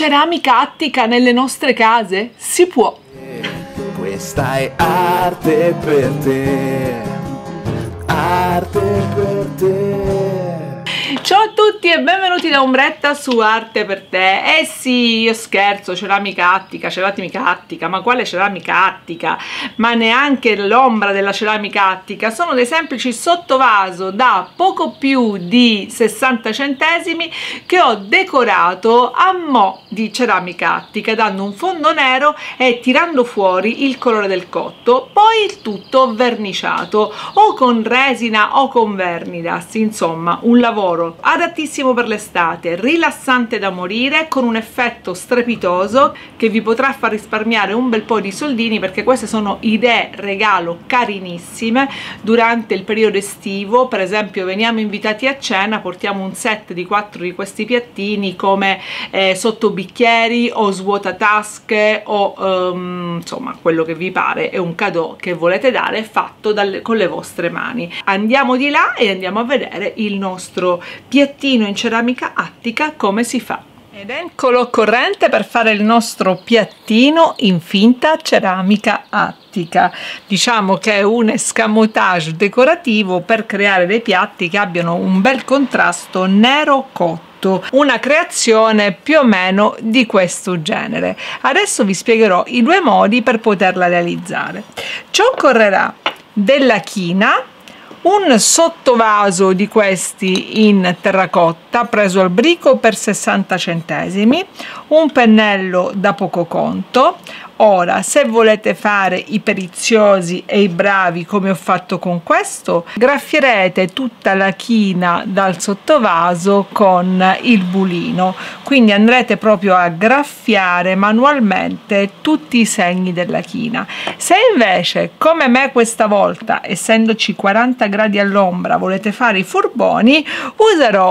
ceramica attica nelle nostre case? Si può! Questa è arte per te, arte per te. Ciao a tutti e benvenuti da Ombretta su Arte per Te. Eh sì, io scherzo, ceramica attica, ma quale ceramica attica? Ma neanche l'ombra della ceramica attica, sono dei semplici sottovaso da poco più di 60 centesimi che ho decorato a mo' di ceramica attica, dando un fondo nero e tirando fuori il colore del cotto, poi il tutto verniciato o con resina o con vernidas, insomma un lavoro adattissimo per l'estate, rilassante da morire, con un effetto strepitoso che vi potrà far risparmiare un bel po' di soldini, perché queste sono idee regalo carinissime durante il periodo estivo. Per esempio, veniamo invitati a cena, portiamo un set di 4 di questi piattini come sottobicchieri o svuotatasche o insomma quello che vi pare, è un cadeau che volete dare fatto con le vostre mani. Andiamo di là e andiamo a vedere il nostro piattino in ceramica attica come si fa. Ed eccolo l'occorrente per fare il nostro piattino in finta ceramica attica. Diciamo che è un escamotage decorativo per creare dei piatti che abbiano un bel contrasto nero cotto, una creazione più o meno di questo genere. Adesso vi spiegherò i due modi per poterla realizzare. Ci occorrerà della china, un sottovaso di questi in terracotta preso al brico per 60 centesimi, un pennello da poco conto. Ora, se volete fare i periziosi e i bravi come ho fatto con questo, graffierete tutta la china dal sottovaso con il bulino, quindi andrete proprio a graffiare manualmente tutti i segni della china. Se invece, come me questa volta, essendoci 40 gradi all'ombra, volete fare i furboni, userò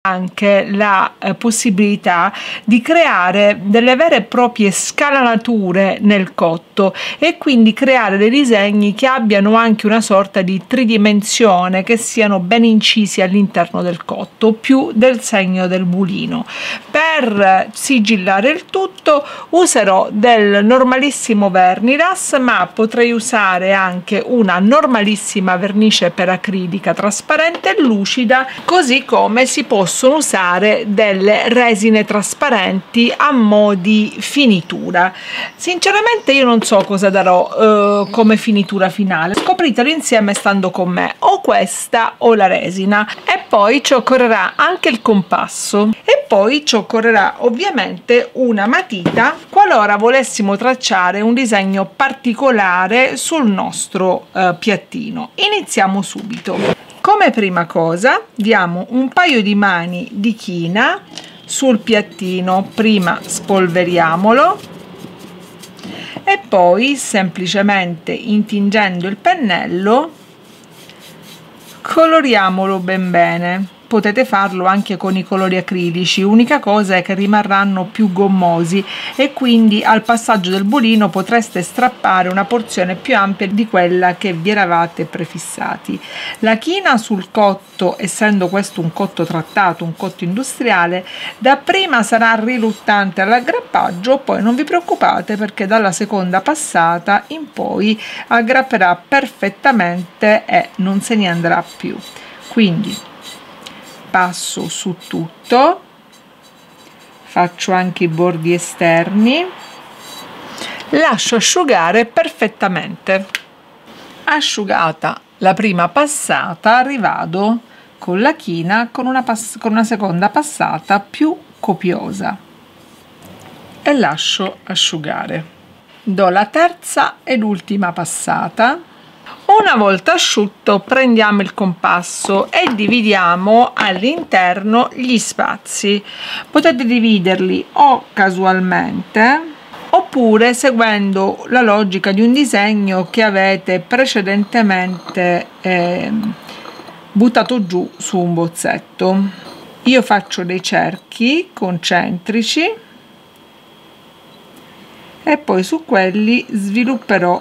anche la possibilità di creare delle vere e proprie scalanature nel cotto e quindi creare dei disegni che abbiano anche una sorta di tridimensione, che siano ben incisi all'interno del cotto più del segno del bulino. Per sigillare il tutto userò del normalissimo vernilas, ma potrei usare anche una normalissima vernice per acrilica trasparente e lucida, così come si possono usare delle resine trasparenti a mo' di finitura. Sinceramente io non so cosa darò come finitura finale, scopritelo insieme stando con me, o questa o la resina. E poi ci occorrerà anche il compasso e poi ci occorrerà ovviamente una matita qualora volessimo tracciare un disegno particolare sul nostro piattino. Iniziamo subito. Come prima cosa diamo un paio di mani di china sul piattino, prima spolveriamolo e poi semplicemente intingendo il pennello coloriamolo ben bene. Potete farlo anche con i colori acrilici, unica cosa è che rimarranno più gommosi e quindi al passaggio del bulino potreste strappare una porzione più ampia di quella che vi eravate prefissati. La china sul cotto, essendo questo un cotto trattato, un cotto industriale, dapprima sarà riluttante all'aggrappaggio, poi non vi preoccupate perché dalla seconda passata in poi aggrapperà perfettamente e non se ne andrà più. Quindi passo su tutto, faccio anche i bordi esterni, lascio asciugare perfettamente. Asciugata la prima passata, rivado con la china con una seconda passata più copiosa e lascio asciugare. Do la terza ed ultima passata. Una volta asciutto prendiamo il compasso e dividiamo all'interno gli spazi. Potete dividerli o casualmente oppure seguendo la logica di un disegno che avete precedentemente buttato giù su un bozzetto. Io faccio dei cerchi concentrici e poi su quelli svilupperò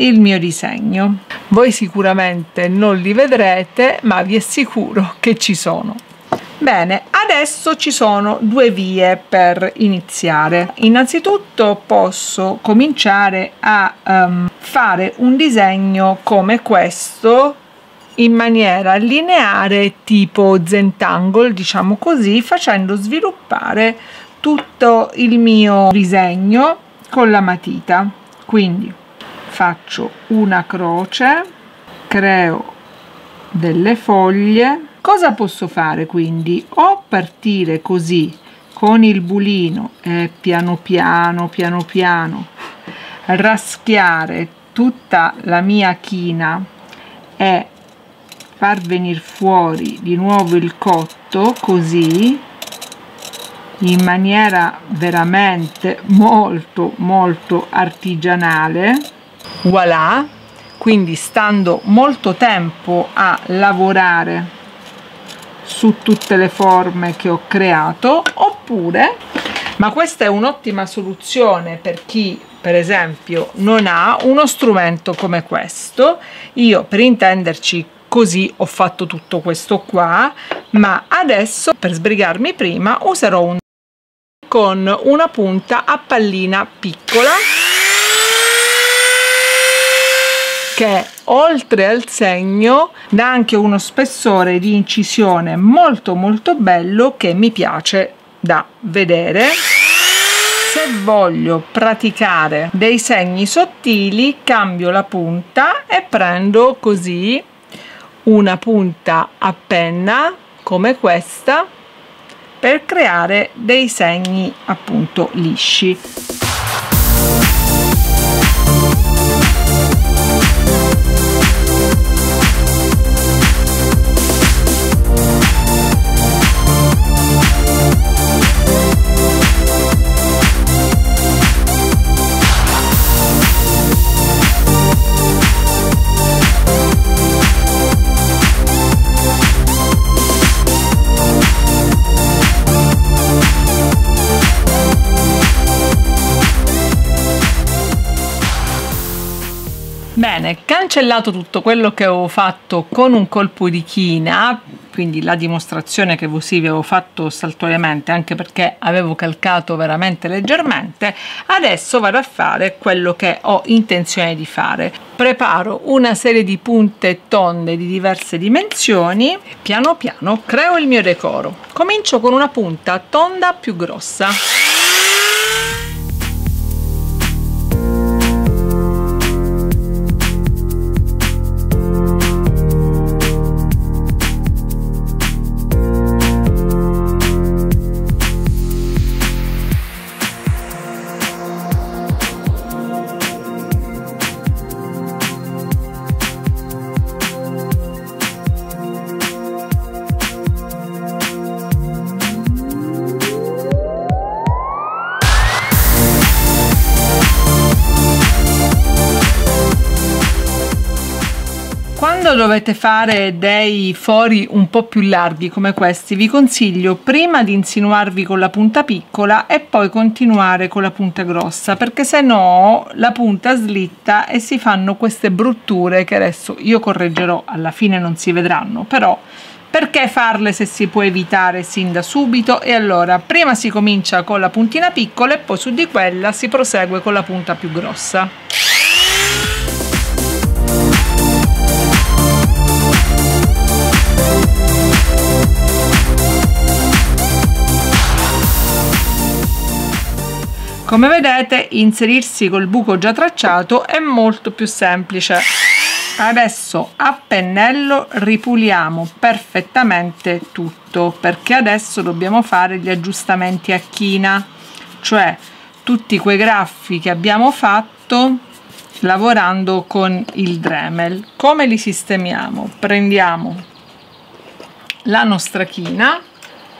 il mio disegno. Voi sicuramente non li vedrete, ma vi assicuro che ci sono. Bene, adesso ci sono due vie per iniziare. Innanzitutto posso cominciare a fare un disegno come questo in maniera lineare, tipo zentangle, diciamo così, facendo sviluppare tutto il mio disegno con la matita. Quindi faccio una croce, creo delle foglie. Cosa posso fare quindi? O partire così con il bulino e piano piano raschiare tutta la mia china e far venire fuori di nuovo il cotto, così, in maniera veramente molto artigianale. Voilà, quindi stando molto tempo a lavorare su tutte le forme che ho creato. Oppure, ma questa è un'ottima soluzione per chi per esempio non ha uno strumento come questo. Io, per intenderci, così ho fatto tutto questo qua, ma adesso, per sbrigarmi prima, userò un con una punta a pallina piccola che, oltre al segno, dà anche uno spessore di incisione molto bello, che mi piace da vedere. Se voglio praticare dei segni sottili, cambio la punta e prendo così una punta a penna come questa per creare dei segni appunto lisci. Bene, cancellato tutto quello che avevo fatto con un colpo di china, quindi la dimostrazione che così vi avevo fatto saltuariamente, anche perché avevo calcato veramente leggermente, adesso vado a fare quello che ho intenzione di fare. Preparo una serie di punte tonde di diverse dimensioni e piano piano creo il mio decoro. Comincio con una punta tonda più grossa. Dovete fare dei fori un po' più larghi come questi, vi consiglio prima di insinuarvi con la punta piccola e poi continuare con la punta grossa, perché se no la punta slitta e si fanno queste brutture che adesso io correggerò, alla fine non si vedranno, però perché farle se si può evitare sin da subito? E allora prima si comincia con la puntina piccola e poi su di quella si prosegue con la punta più grossa. Come vedete, inserirsi col buco già tracciato è molto più semplice. Adesso a pennello ripuliamo perfettamente tutto, perché adesso dobbiamo fare gli aggiustamenti a china, cioè tutti quei graffi che abbiamo fatto lavorando con il Dremel. Come li sistemiamo? Prendiamo la nostra china,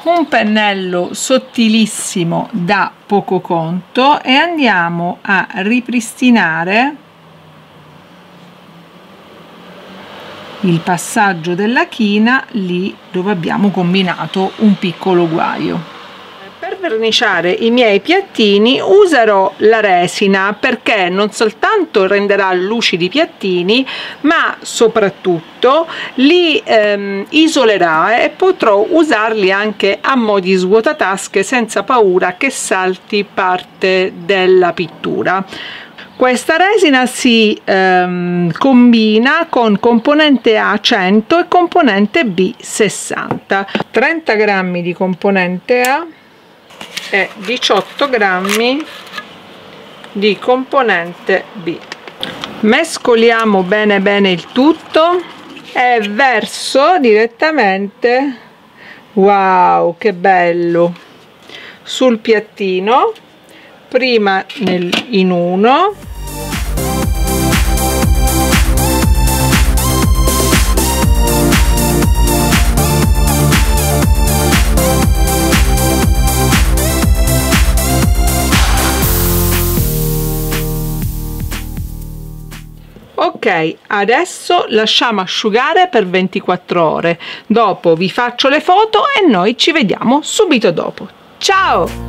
un pennello sottilissimo da poco conto, e andiamo a ripristinare il passaggio della china lì dove abbiamo combinato un piccolo guaio. Per per verniciare i miei piattini userò la resina, perché non soltanto renderà lucidi i piattini, ma soprattutto li isolerà e potrò usarli anche a mo' di svuotatasche senza paura che salti parte della pittura. Questa resina si combina con componente A 100 e componente B 60. 30 grammi di componente A e 18 grammi di componente B. Mescoliamo bene bene il tutto e verso direttamente, wow che bello, sul piattino, prima in uno . Ok, adesso lasciamo asciugare per 24 ore, dopo vi faccio le foto e noi ci vediamo subito dopo. Ciao!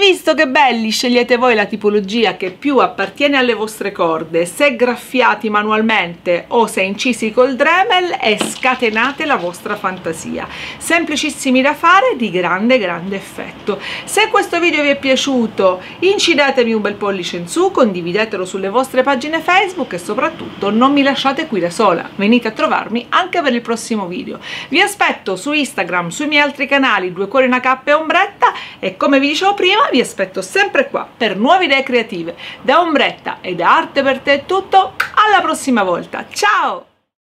Visto che belli, scegliete voi la tipologia che più appartiene alle vostre corde, se graffiati manualmente o se incisi col Dremel, e scatenate la vostra fantasia. Semplicissimi da fare, di grande effetto. Se questo video vi è piaciuto, incidatemi un bel pollice in su, condividetelo sulle vostre pagine Facebook e soprattutto non mi lasciate qui da sola, venite a trovarmi anche per il prossimo video. Vi aspetto su Instagram, sui miei altri canali, 2 Cuori, 1 K e Ombretta, e come vi dicevo prima, vi aspetto sempre qua per nuove idee creative. Da Ombretta e da Arte per Te è tutto, alla prossima volta, ciao!